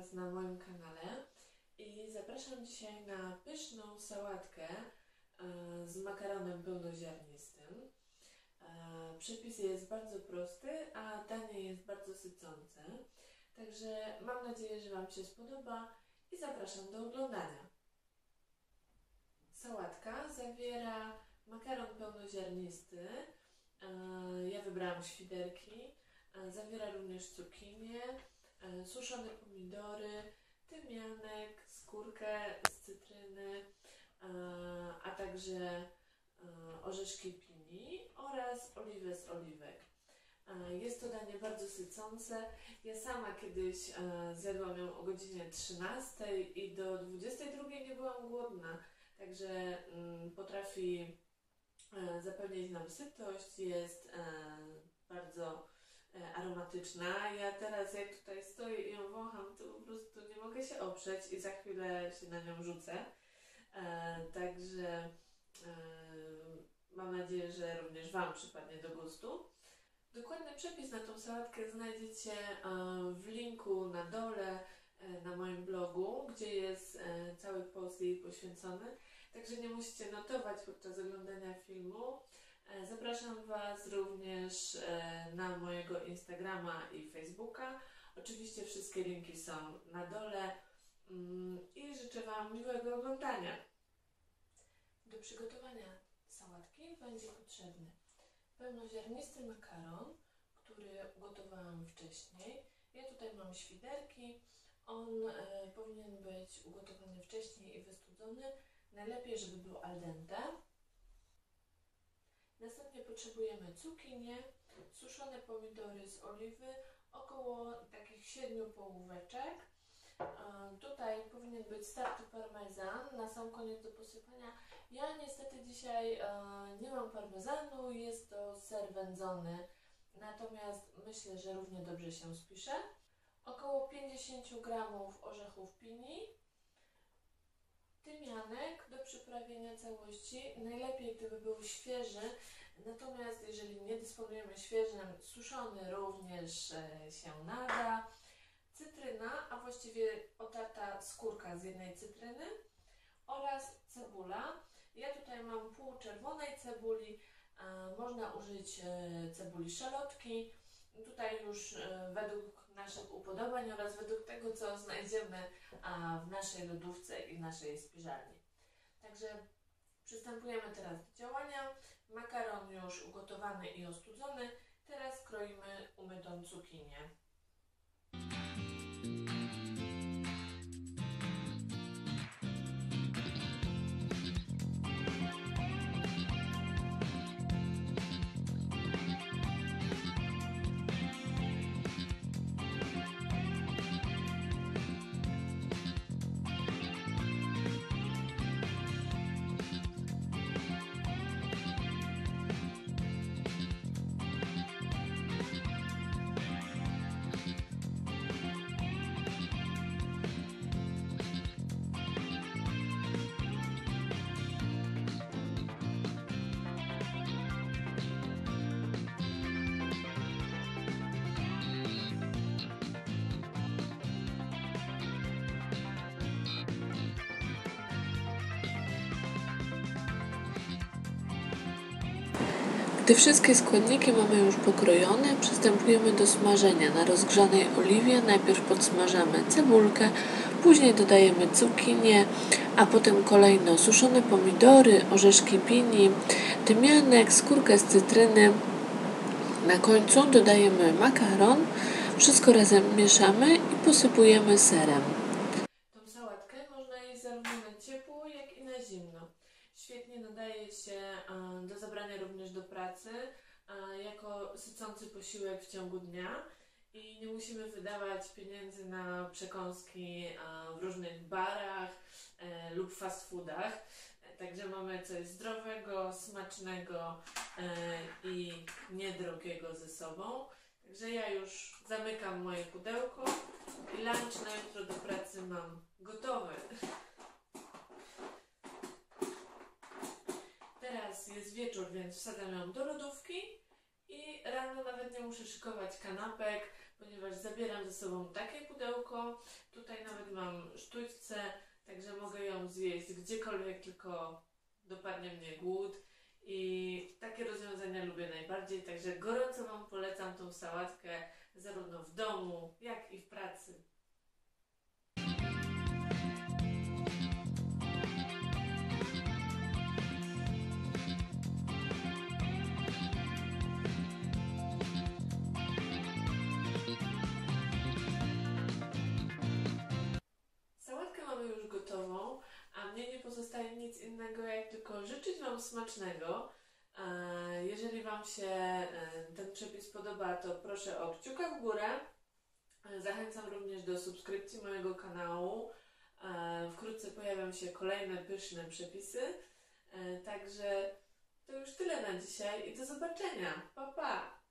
Was na moim kanale i zapraszam dzisiaj na pyszną sałatkę z makaronem pełnoziarnistym. Przepis jest bardzo prosty, a danie jest bardzo sycące. Także mam nadzieję, że Wam się spodoba i zapraszam do oglądania. Sałatka zawiera makaron pełnoziarnisty, ja wybrałam świderki, zawiera również cukinię, suszone pomidory, tymianek, skórkę z cytryny, a także orzeszki pini oraz oliwę z oliwek. Jest to danie bardzo sycące. Ja sama kiedyś zjadłam ją o godzinie 13 i do 22 nie byłam głodna, także potrafi zapewnić nam sytość, jest bardzo aromatyczna. Ja teraz jak tutaj stoję i ją wącham, to po prostu nie mogę się oprzeć i za chwilę się na nią rzucę. Także mam nadzieję, że również Wam przypadnie do gustu. Dokładny przepis na tą sałatkę znajdziecie w linku na dole na moim blogu, gdzie jest cały post jej poświęcony. Także nie musicie notować podczas oglądania filmu. Zapraszam Was również na mojego Instagrama i Facebooka. Oczywiście wszystkie linki są na dole i życzę Wam miłego oglądania. Do przygotowania sałatki będzie potrzebny pełnoziarnisty makaron, który ugotowałam wcześniej. Ja tutaj mam świderki. On powinien być ugotowany wcześniej i wystudzony. Najlepiej, żeby był al dente. Następnie potrzebujemy cukinię, suszone pomidory z oliwy, około takich 7 połóweczek. Tutaj powinien być starty parmezan na sam koniec do posypania. Ja niestety dzisiaj nie mam parmezanu, jest to ser wędzony, natomiast myślę, że równie dobrze się spisze. Około 50 g orzechów pini, tymianek do przyprawienia całości, najlepiej gdyby był świeży, natomiast jeżeli nie dysponujemy świeżym, suszony również się nada, cytryna, a właściwie otarta skórka z jednej cytryny oraz cebula. Ja tutaj mam pół czerwonej cebuli, można użyć cebuli szalotki, tutaj już według naszych upodobań oraz według tego, co znajdziemy w naszej lodówce i w naszej spiżarni. Także przystępujemy teraz do działania. Makaron już ugotowany i ostudzony. Teraz kroimy umytą cukinię. Gdy wszystkie składniki mamy już pokrojone, przystępujemy do smażenia. Na rozgrzanej oliwie najpierw podsmażamy cebulkę, później dodajemy cukinię, a potem kolejno suszone pomidory, orzeszki pini, tymianek, skórkę z cytryny. Na końcu dodajemy makaron, wszystko razem mieszamy i posypujemy serem. Tą sałatkę można jeść zarówno na ciepło, jak i na zimno. Świetnie nadaje się do zabrania również do pracy jako sycący posiłek w ciągu dnia i nie musimy wydawać pieniędzy na przekąski w różnych barach lub fast foodach. Także mamy coś zdrowego, smacznego i niedrogiego ze sobą. Także ja już zamykam moje pudełko i lunch na jutro do pracy mam gotowy. Teraz jest wieczór, więc wsadzam ją do lodówki i rano nawet nie muszę szykować kanapek, ponieważ zabieram ze sobą takie pudełko. Tutaj używam sztućce, także mogę ją zjeść gdziekolwiek tylko dopadnie mnie głód i takie rozwiązania lubię najbardziej, także gorąco Wam polecam tą sałatkę zarówno w domu, jak i w pracy. Pozostaje nic innego, jak tylko życzyć Wam smacznego. Jeżeli Wam się ten przepis podoba, to proszę o kciuka w górę. Zachęcam również do subskrypcji mojego kanału. Wkrótce pojawią się kolejne pyszne przepisy. Także to już tyle na dzisiaj i do zobaczenia. Pa, pa!